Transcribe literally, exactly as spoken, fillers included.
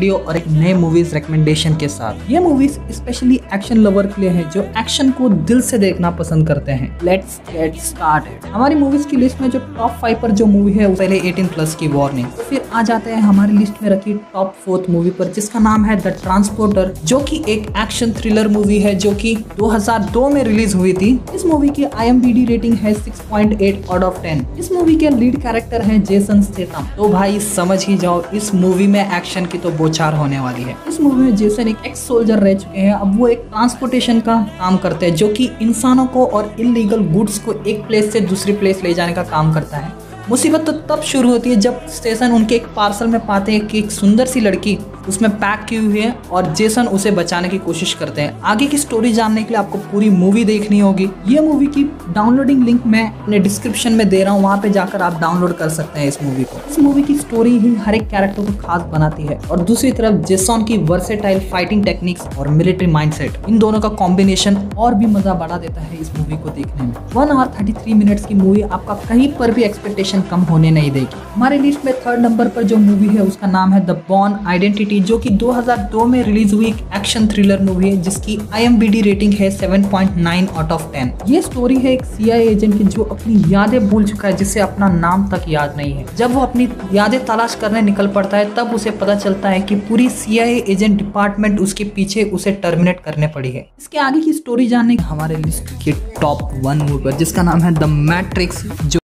Video और एक नए मूवीज रिकमेंडेशन के साथ। ये मूवीज स्पेशली एक्शन लवर के लिए है जो एक्शन को दिल से देखना पसंद करते हैं। Let's get started. हमारी मूवीज की लिस्ट में जो टॉप फाइव पर जो मूवी है पहले अठारह प्लस की वार्निंग। फिर आ जाते हैं हमारी लिस्ट में रखी टॉप फोर्थ मूवी पर जिसका नाम है द ट्रांसपोर्टर, जो की एक एक्शन थ्रिलर मूवी है जो की दो हजार दो में रिलीज हुई थी। इस मूवी की I M D B rating है six point eight out of ten. इस मूवी के लीड कैरेक्टर है जेसन स्टेथम। तो भाई समझ ही जाओ इस मूवी में एक्शन की तो चार होने वाली है। इस मूवी में जेसन एक एक्स सोल्जर रह चुके हैं। अब वो एक ट्रांसपोर्टेशन का काम करते हैं जो कि इंसानों को और इलीगल गुड्स को एक प्लेस से दूसरी प्लेस ले जाने का काम करता है। मुसीबत तो तब शुरू होती है जब स्टेशन उनके एक पार्सल में पाते हैं कि एक सुंदर सी लड़की उसमें पैक की हुई है और जेसन उसे बचाने की कोशिश करते हैं। आगे की स्टोरी जानने के लिए आपको पूरी मूवी देखनी होगी। ये मूवी की डाउनलोडिंग लिंक मैं अपने डिस्क्रिप्शन में दे रहा हूँ, वहाँ पे जाकर आप डाउनलोड कर सकते हैं इस मूवी को। इस मूवी की स्टोरी ही हर एक कैरेक्टर को खास बनाती है और दूसरी तरफ जेसन की वर्सेटाइल फाइटिंग टेक्निक्स और मिलिट्री माइंडसेट, इन दोनों का कॉम्बिनेशन और भी मजा बढ़ा देता है इस मूवी को देखने में। One hour thirty three minutes की मूवी आपका कहीं पर भी एक्सपेक्टेशन कम होने नहीं देगी। हमारे लिस्ट में थर्ड नंबर पर जो मूवी है उसका नाम है द बॉर्न आइडेंटिटी, जो कि दो हजार दो में रिलीज हुई एक एक्शन थ्रिलर मूवी है जिसकी I M D B rating है seven point nine out of ten. ये स्टोरी है एक सी आई ए एजेंट की जो अपनी यादें भूल चुका है जिसे अपना नाम तक याद नहीं है। जब वो अपनी यादें तलाश करने निकल पड़ता है तब उसे पता चलता है कि पूरी सी आई ए एजेंट डिपार्टमेंट उसके पीछे उसे टर्मिनेट करने पड़ी है। इसके आगे की स्टोरी जानने हमारे लिस्ट के टॉप वन मूवी पर जिसका नाम है द मैट्रिक्स, जो